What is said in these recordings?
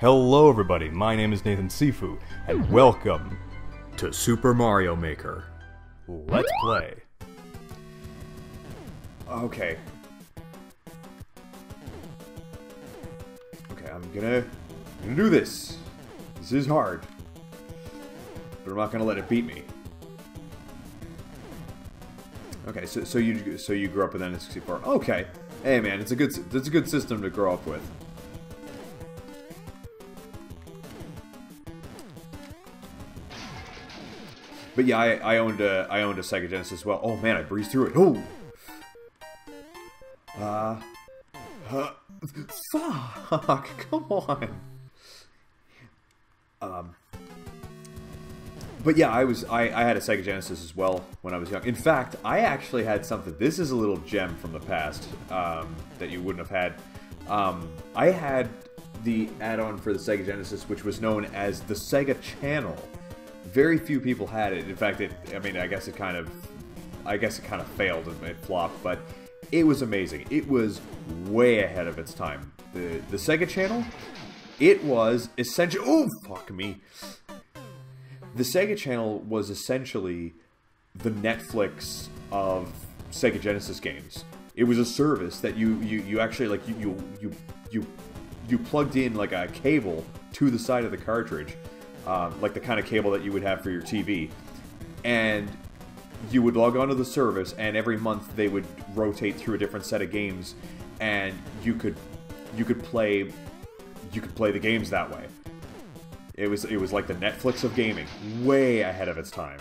Hello everybody, my name is Nathan Sifu, and welcome to Super Mario Maker. Let's play. Okay. Okay, I'm gonna do this. This is hard. But I'm not gonna let it beat me. Okay, so you grew up with N64. Okay. Hey man, it's a good system to grow up with. But yeah, I owned a Sega Genesis as well. Oh man, I breezed through it. Oh. Fuck! Come on. But yeah, I had a Sega Genesis as well when I was young. In fact, I actually had something. This is a little gem from the past that you wouldn't have had. I had the add-on for the Sega Genesis, which was known as the Sega Channel. Very few people had it. In fact, I guess it kind of failed and it flopped, but it was amazing. It was way ahead of its time. The Sega Channel, it was essentially... Oh, fuck me. The Sega Channel was essentially the Netflix of Sega Genesis games. It was a service that you actually plugged in like a cable to the side of the cartridge. Like the kind of cable that you would have for your TV, and you would log onto the service, and every month they would rotate through a different set of games, and you could play the games that way. It was like the Netflix of gaming, way ahead of its time.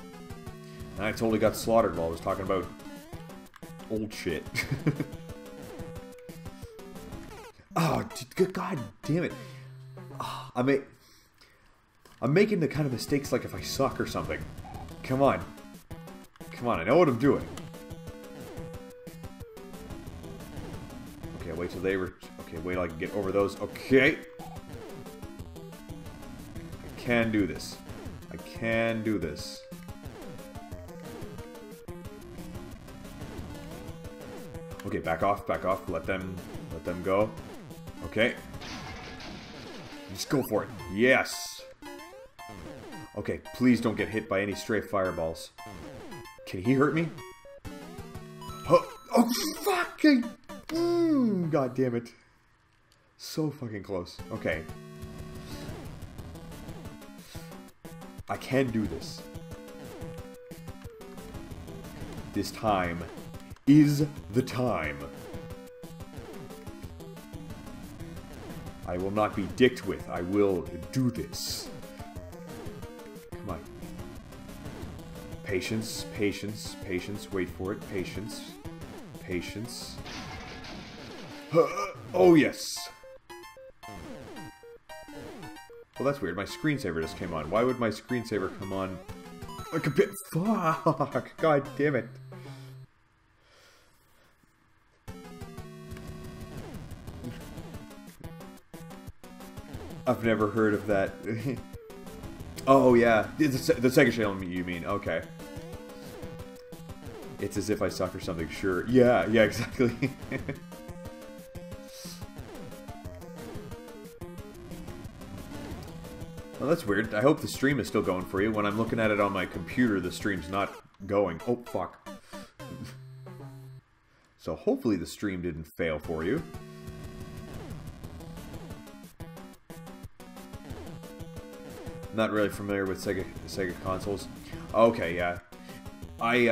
And I totally got slaughtered while I was talking about old shit. Oh, god damn it. Oh, I'm making the kind of mistakes like if I suck or something. Come on. Come on, I know what I'm doing. Okay, wait till they were... Okay, wait till I can get over those. Okay. I can do this. I can do this. Okay, back off, let them go. Okay. Just go for it. Yes! Okay, please don't get hit by any stray fireballs. Can he hurt me? Oh, oh fucking... God damn it. So fucking close. Okay. I can do this. This time is the time. I will not be dicked with. I will do this. Come on. Patience, patience, patience. Wait for it. Patience. Patience. Oh, yes. Well, that's weird. My screensaver just came on. Why would my screensaver come on? Like a bit. Fuck. God damn it. I've never heard of that. Oh, yeah. The Sega Channel, you mean. Okay. It's as if I suck or something. Sure. Yeah, yeah, exactly. Well, that's weird. I hope the stream is still going for you. When I'm looking at it on my computer, the stream's not going. Oh, fuck. So hopefully the stream didn't fail for you. Not really familiar with Sega consoles. Okay, yeah. I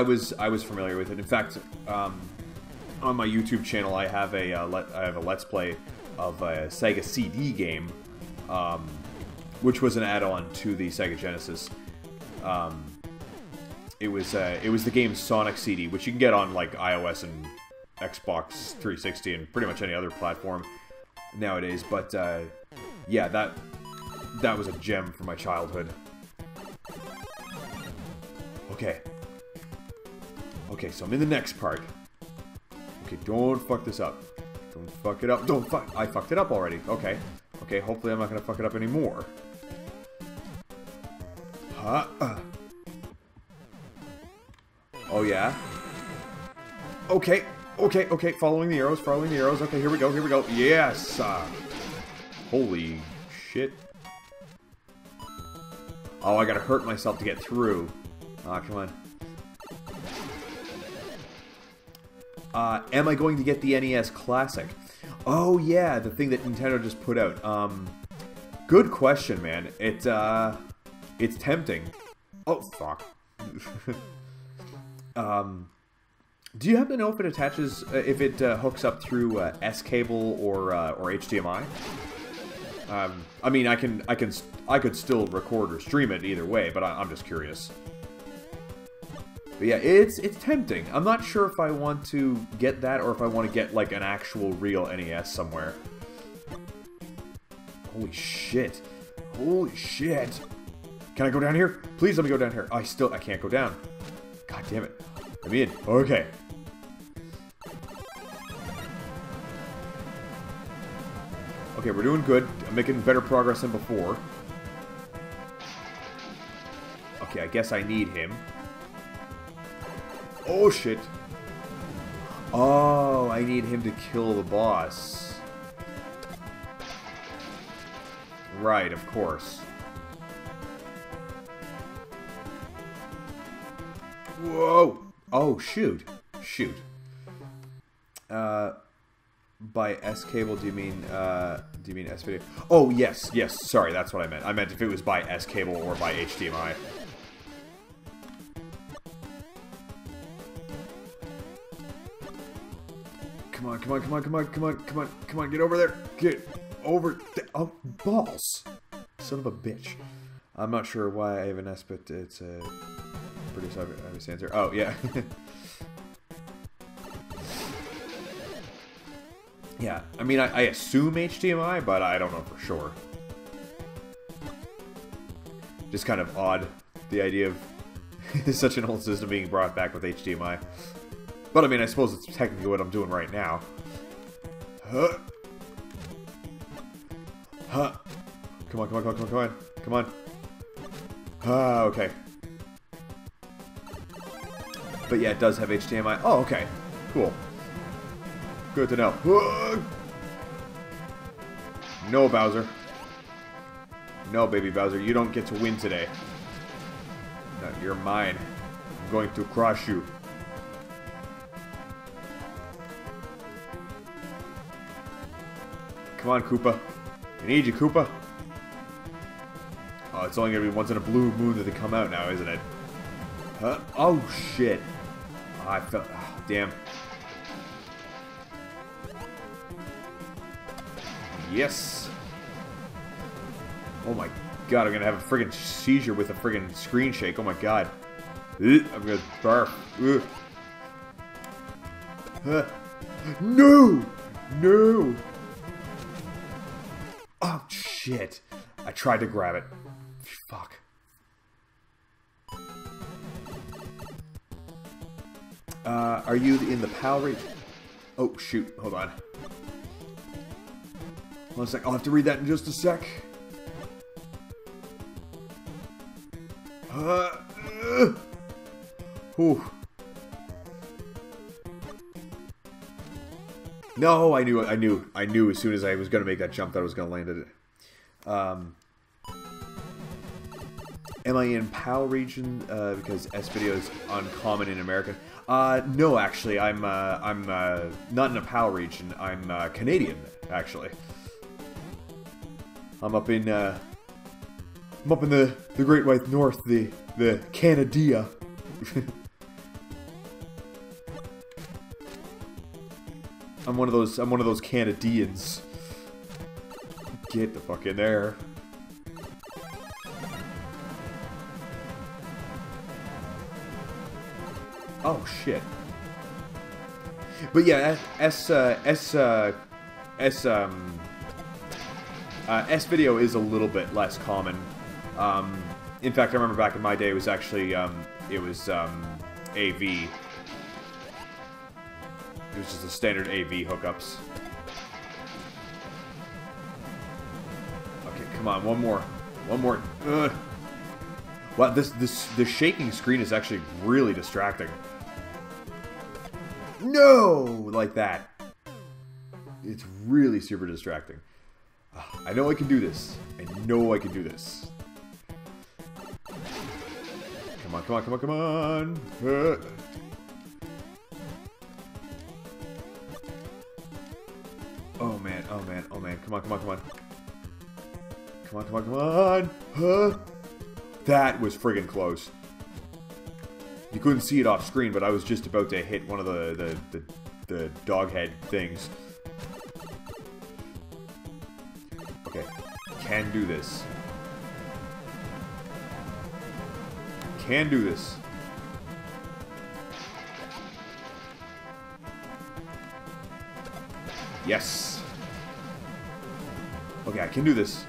was familiar with it. In fact, on my YouTube channel, I have a Let's Play of a Sega CD game, which was an add-on to the Sega Genesis. It was the game Sonic CD, which you can get on like iOS and Xbox 360 and pretty much any other platform nowadays. But yeah, that was a gem from my childhood. Okay. Okay, so I'm in the next part. Okay, don't fuck this up. Don't fuck it up. Don't fuck... I fucked it up already. Okay. Okay, hopefully I'm not gonna fuck it up anymore. Huh? Oh, yeah? Okay. Okay, okay, following the arrows, okay, here we go, yes! Holy shit. Oh, I gotta hurt myself to get through. Ah, come on. Am I going to get the NES Classic? Oh yeah, the thing that Nintendo just put out. Good question, man. It's tempting. Oh, fuck. Do you happen to know if it attaches, if it hooks up through S-Cable or HDMI? I mean, I could still record or stream it either way, but I'm just curious. But yeah, it's tempting. I'm not sure if I want to get that or if I want to get like an actual real NES somewhere. Holy shit! Holy shit! Can I go down here? Please let me go down here. I can't go down. God damn it! I mean, okay. Okay, we're doing good. I'm making better progress than before. Okay, I guess I need him. Oh, shit. Oh, I need him to kill the boss. Right, of course. Whoa! Oh, shoot. Shoot. By S-Cable, do you mean S-Video? Oh, yes, yes, sorry, that's what I meant. I meant if it was by S-Cable or by HDMI. Come on, come on, come on, come on, come on, come on, come on, get over there! Get over there! Oh, balls! Son of a bitch. I'm not sure why I have an S, but it's a... Produce obvious answer. Oh, yeah. Yeah, I mean, I assume HDMI, but I don't know for sure. Just kind of odd, the idea of such an old system being brought back with HDMI. But I mean, I suppose it's technically what I'm doing right now. Huh. Huh. Come on, come on, come on, come on, come on. Ah, okay. But yeah, it does have HDMI. Oh, okay. Cool. Good to know. No, Bowser. No, Baby Bowser. You don't get to win today. No, you're mine. I'm going to crush you. Come on, Koopa. I need you, Koopa. Oh, it's only going to be once in a blue moon that they come out now, isn't it? Huh? Oh, shit. Oh, I felt... Oh, damn. Yes. Oh my god, I'm gonna have a friggin' seizure with a friggin' screen shake. Oh my god. I'm gonna barf. No! No! Oh shit. I tried to grab it. Fuck. Are you in the PAL region? Oh shoot, hold on. One sec, I'll have to read that in just a sec. No, I knew as soon as I was gonna make that jump that I was gonna land at it. Am I in PAL region because S-Video is uncommon in America? No, actually, I'm not in a PAL region. I'm Canadian, actually. I'm up in the Great White North, the Canada. I'm one of those Canadians. Get the fuck in there. Oh shit. But yeah, S-Video is a little bit less common. In fact, I remember back in my day, it was actually, AV. It was just the standard AV hookups. Okay, come on, one more. One more. Ugh. Wow, this shaking screen is actually really distracting. no, like that. It's really super distracting. I know I can do this. I know I can do this. Come on, come on, come on, come on. Oh man, oh man, oh man. Come on, come on, come on. Come on, come on, come on. Huh? That was friggin' close. You couldn't see it off screen, but I was just about to hit one of the dog head things. Okay. Can do this. Can do this. Yes. Okay, I can do this.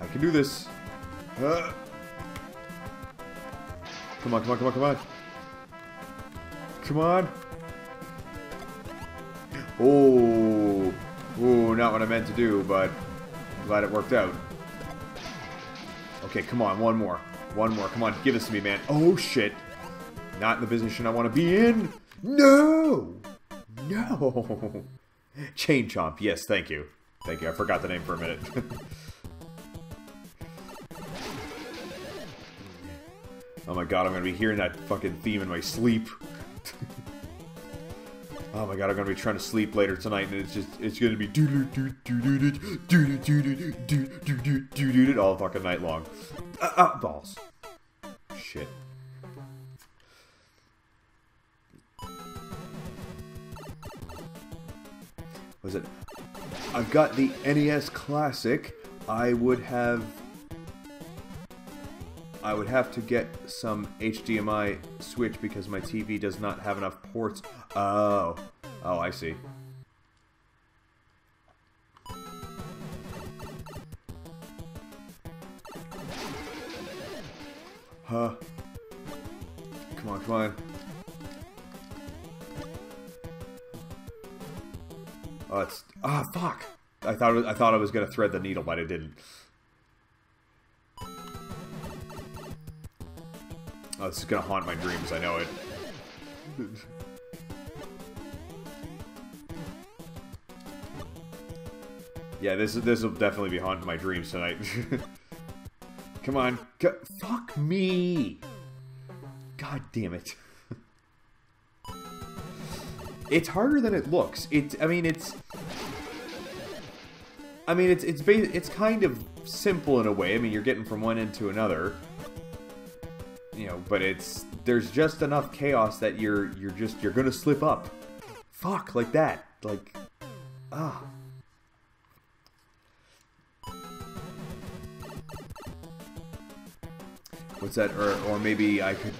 I can do this. Come on, come on, come on, come on. Come on. Oh. Ooh, not what I meant to do, but I'm glad it worked out. Okay, come on, one more. One more. Come on, give this to me, man. Oh, shit. Not in the position I want to be in. No. No. Chain Chomp. Yes, thank you. Thank you. I forgot the name for a minute. Oh my god, I'm gonna be hearing that fucking theme in my sleep. Oh my god, I'm gonna be trying to sleep later tonight, and it's gonna be all fucking night long. Balls. Shit. Was it? I've got the NES Classic. I would have to get some HDMI switch because my TV does not have enough ports. Oh. Oh, I see. Huh. Come on, come on. Oh, it's... Ah, oh, fuck! I thought I was gonna thread the needle, but I didn't. Oh, this is gonna haunt my dreams, I know it. Yeah, this'll definitely be haunting my dreams tonight. Come on, fuck me! God damn it. It's harder than it looks. I mean, it's kind of simple in a way. I mean, you're getting from one end to another. You know, but there's just enough chaos that you're gonna slip up. Fuck, like that. Like, ah. What's that? Or maybe I could.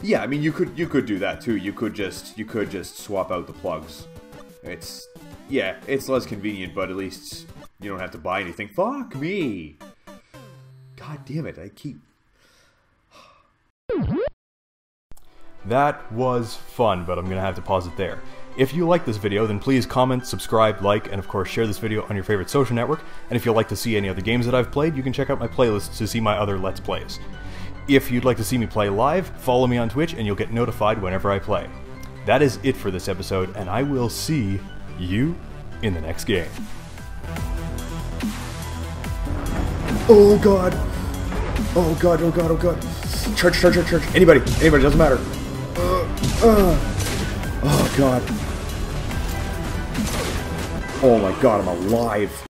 Yeah, I mean, you could do that too. You could just swap out the plugs. It's less convenient, but at least you don't have to buy anything. Fuck me. God damn it! I keep. That was fun, but I'm gonna have to pause it there. If you like this video, then please comment, subscribe, like, and of course share this video on your favorite social network, and if you'd like to see any other games that I've played, you can check out my playlists to see my other Let's Plays. If you'd like to see me play live, follow me on Twitch and you'll get notified whenever I play. That is it for this episode, and I will see you in the next game. Oh god! Oh god, oh god, oh god. Church, church, church, church. Anybody, anybody, doesn't matter. Oh god. Oh my god, I'm alive.